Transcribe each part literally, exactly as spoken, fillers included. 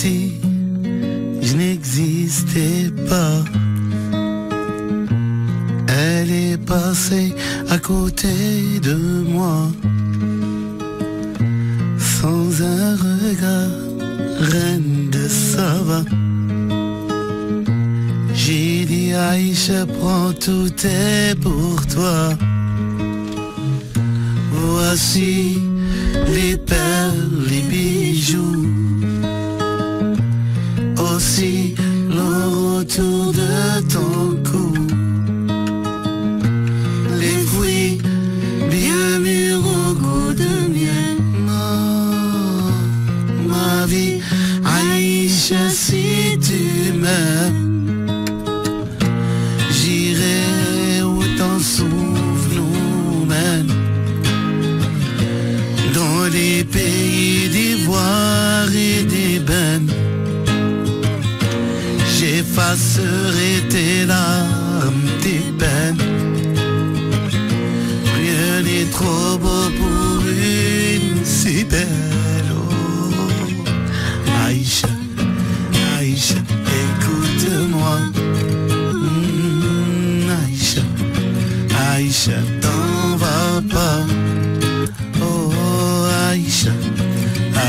si je n'existais pas. Elle est passée à côté de moi, sans un regard, reine de Saba. J'ai dit Aïcha, prends tout est pour toi. Voici les perles, les bijoux, aussi l'or autour de ton cou. Les fruits bien mûrs au goût de miel. Oh, ma vie, Aïcha, si tu m'aimes, j'irai où ton souffle nous mène, dans les pays d'ivoire et d'ébène. J'effacerai tes larmes, tes peines. Rien n'est trop beau pour une si belle. Oh, Aïcha, Aïcha, écoute-moi. Mmh, Aïcha, Aïcha, t'en vas pas. Oh, Aïcha,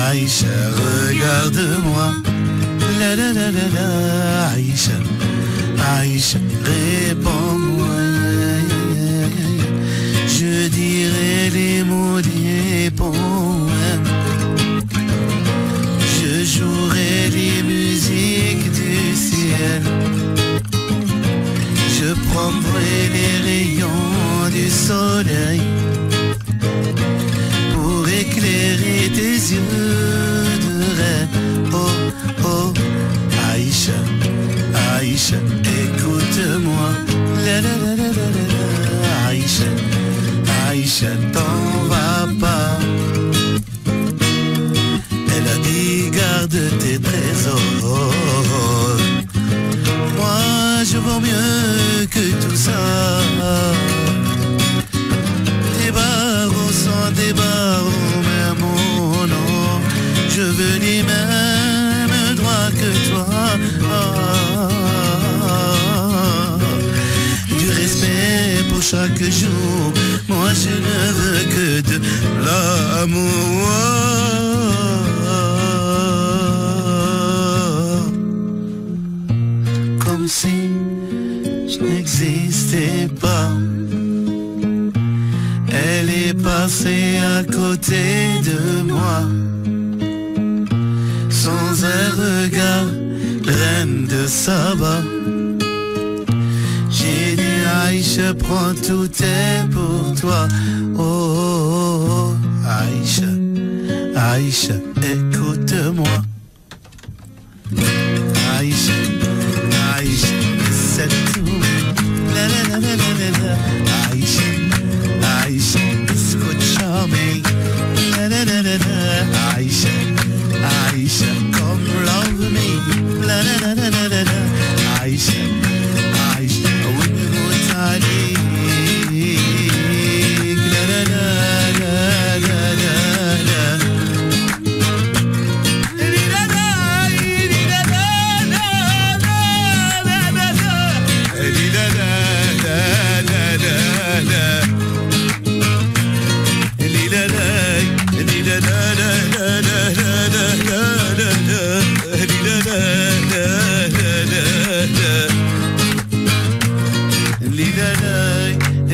Aïcha, regarde-moi. La la la la la, Aïcha, Aïcha, réponds-moi. Je dirai les mots des poèmes, je jouerai les musiques du ciel, je prendrai les rayons du soleil pour éclairer tes yeux de rêve. Oh, oh, Aïcha, Aïcha, écoute-moi. La la la la la la, Aïcha, Aïcha, t'en vas pas. Elle a dit garde tes trésors. Moi je vaux mieux que tout ça. Des barreaux sans des barreaux, mais mon nom, je veux les mêmes que toi. Ah, ah, ah. Du respect pour chaque jour, moi je ne veux que de l'amour. Comme si je n'existais pas, elle est passée à côté de moi, sans un regard, reine de Saba. J'ai dit Aïcha, prends tout est pour toi. Oh, oh, oh, Aïcha, Aïcha, écoute-moi. Aïcha, Aïcha, c'est tout. La la la la la la, Aïcha, Aïcha, escúchame. La la la la la, Aïcha, Aïcha, come love me. La la la la la la, Aïcha, Aïcha, when you go tiny. La la la la la la la. La la la la la la la. Da